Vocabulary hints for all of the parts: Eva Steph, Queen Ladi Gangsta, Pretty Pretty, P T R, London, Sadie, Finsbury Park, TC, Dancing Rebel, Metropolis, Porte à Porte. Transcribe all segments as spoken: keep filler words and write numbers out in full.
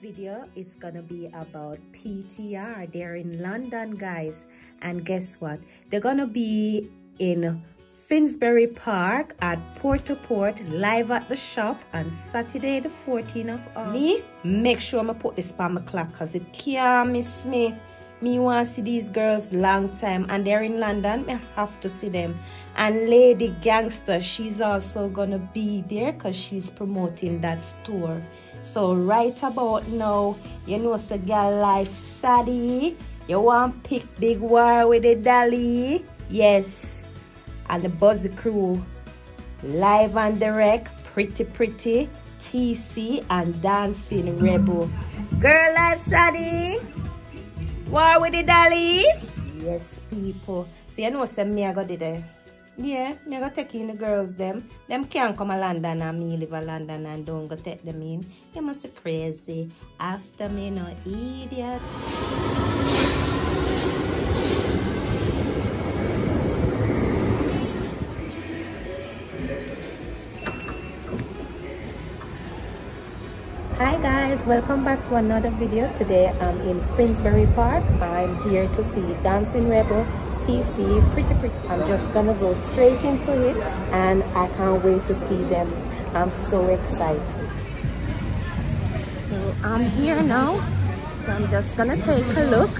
Video is gonna be about P T R. They're in London, guys, and guess what, they're gonna be in Finsbury Park at Porte à Porte live at the shop on Saturday the fourteenth of August. Me make sure I put this on my clock because it can't miss me. Me want to see these girls long time, and they're in London. I have to see them. And Ladi Gangsta, she's also gonna be there because she's promoting that store. So right about now, you know, it's a girl like Sadie. You want to pick big war with the dolly. Yes. And the Buzz crew. Live and direct. Pretty Pretty. T C and Dancing Rebel. Girl like Sadie. War with the dolly. Yes, people. So you know, it's a me I got it there. Yeah, I go take in the girls them. Them can't come to London and me live in London and don't go take them in. They must be crazy. After me, no idiot. Hi guys, welcome back to another video. Today I'm in Finsbury Park. I'm here to see Dancing Rebel, T C, Pretty Pretty. I'm just gonna go straight into it and I can't wait to see them. I'm so excited. So I'm here now, so I'm just gonna take a look.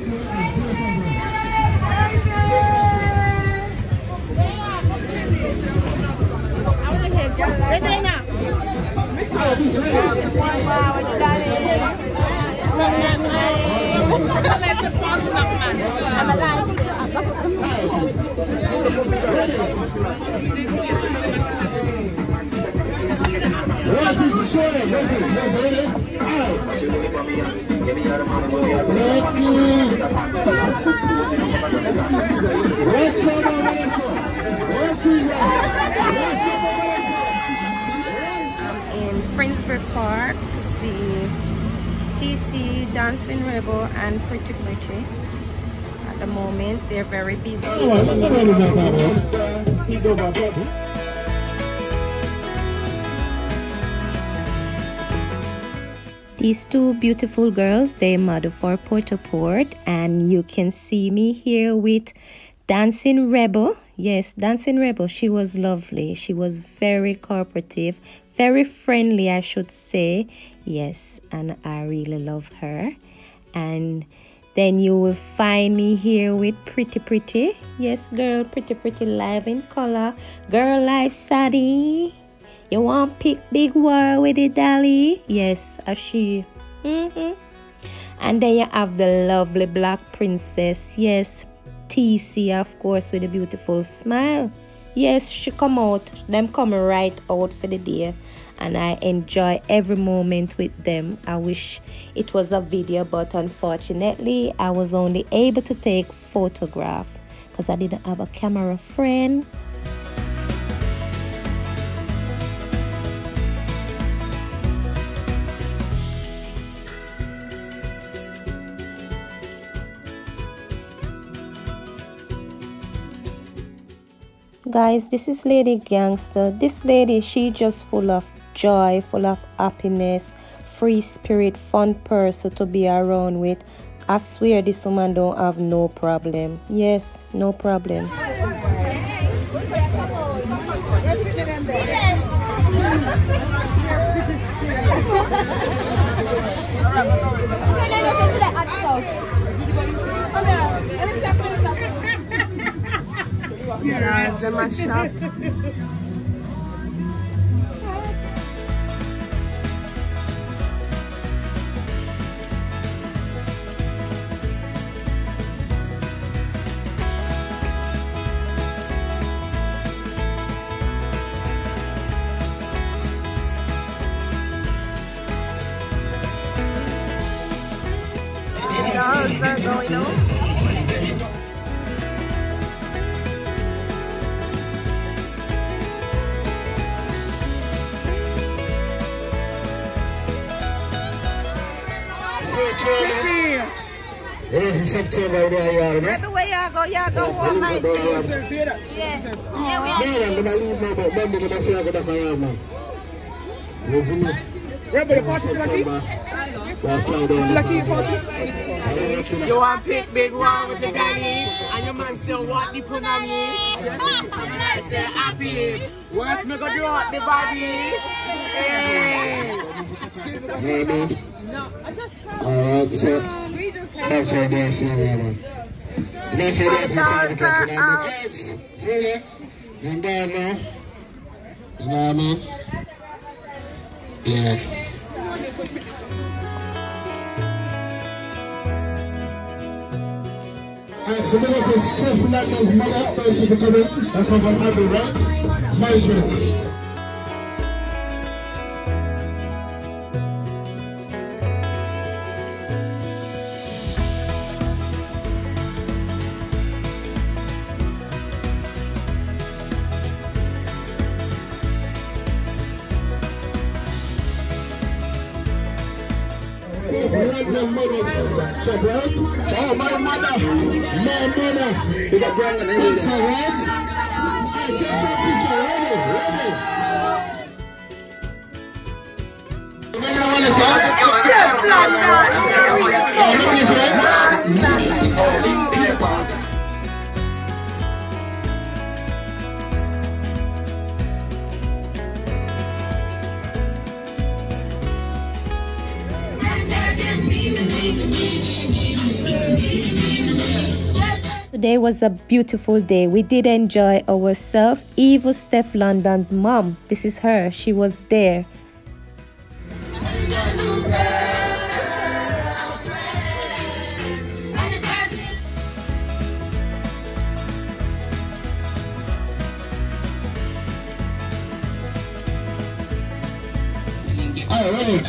I'm in Finsbury Park to see T C, Dancing Rebel and Pretty Pretty. At the moment they're very busy. These two beautiful girls, they model for Porte à Porte, and you can see me here with Dancing Rebel. Yes, Dancing Rebel, she was lovely. She was very cooperative, very friendly, I should say. Yes, and I really love her. And then you will find me here with Pretty Pretty. Yes, girl, Pretty Pretty live in color. Girl live Sadie. You want pick big war with the dolly? Yes, a she. Mm-hmm. And then you have the lovely black princess. Yes, T C, of course, with a beautiful smile. Yes, she come out. Them come right out for the day. And I enjoy every moment with them. I wish it was a video, but unfortunately, I was only able to take photograph because I didn't have a camera friend. Guys, this is Ladi Gangsta. This lady, she just full of joy, full of happiness, free spirit, fun person to be around with. I swear this woman don't have no problem. Yes, no problem. Yeah, the mashup. loads are going on. It is in September there, y'all. That's the way y'all go. Y'all go for a hike. Yeah. I'm going to leave my boat. I'm going to see how good I can have. Listen. Remember the party, Lucky? Lucky party. You want pick big one with the daddy, and your man still want the punani. I still happy. Worst me go drop the body. Hey. No, I just can't. All right, so. That's our dancing rebel. That's our dancing rebel. See that? And down now. You know what I mean? Yeah. Alright, so look at this stiff Ladi's mother. Thank you for coming. That's what I'm going to do, right? Nice one. Oh, my mother, my mother, you got brand new things, all right? I take some picture, ready, ready. You know what I'm saying? Oh, look this way. Today was a beautiful day. We did enjoy ourselves. Eva Steph London's mom. This is her. She was there. Oh,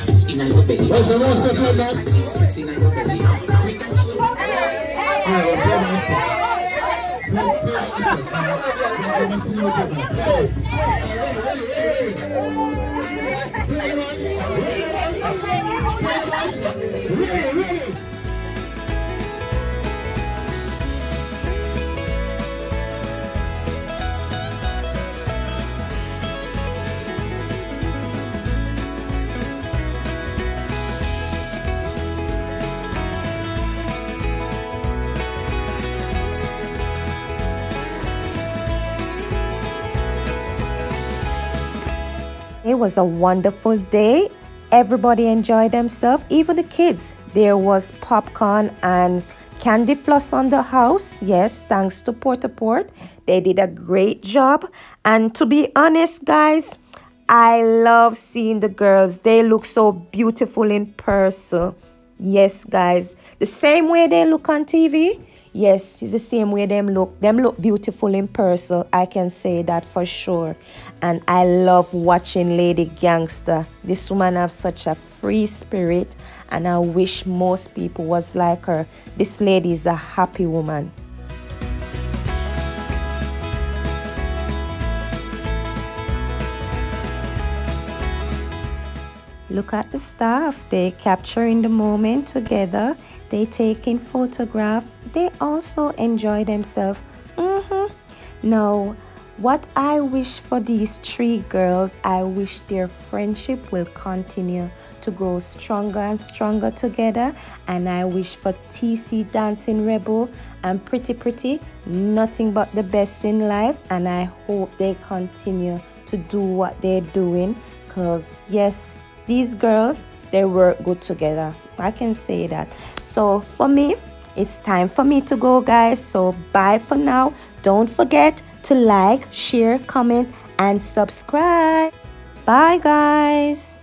It was a wonderful day. Everybody enjoyed themselves, even the kids. There was popcorn and candy floss on the house. Yes, thanks to Porte à Porte. They did a great job. And to be honest, guys, I love seeing the girls. They look so beautiful in person. Yes, guys. The same way they look on T V. Yes, it's the same way them look. Them look beautiful in person. I can say that for sure. And I love watching Ladi Gangsta. This woman has such a free spirit. And I wish most people was like her. This lady is a happy woman. Look at the staff. They're capturing the moment together. They're taking photographs. They also enjoy themselves. Mm-hmm. Now, what I wish for these three girls, I wish their friendship will continue to grow stronger and stronger together. And I wish for T C Dancing Rebel and Pretty Pretty nothing but the best in life. And I hope they continue to do what they're doing. Because, yes, these girls, they work good together. I can say that. So for me, it's time for me to go, guys. So bye for now. Don't forget to like, share, comment, and subscribe. Bye, guys.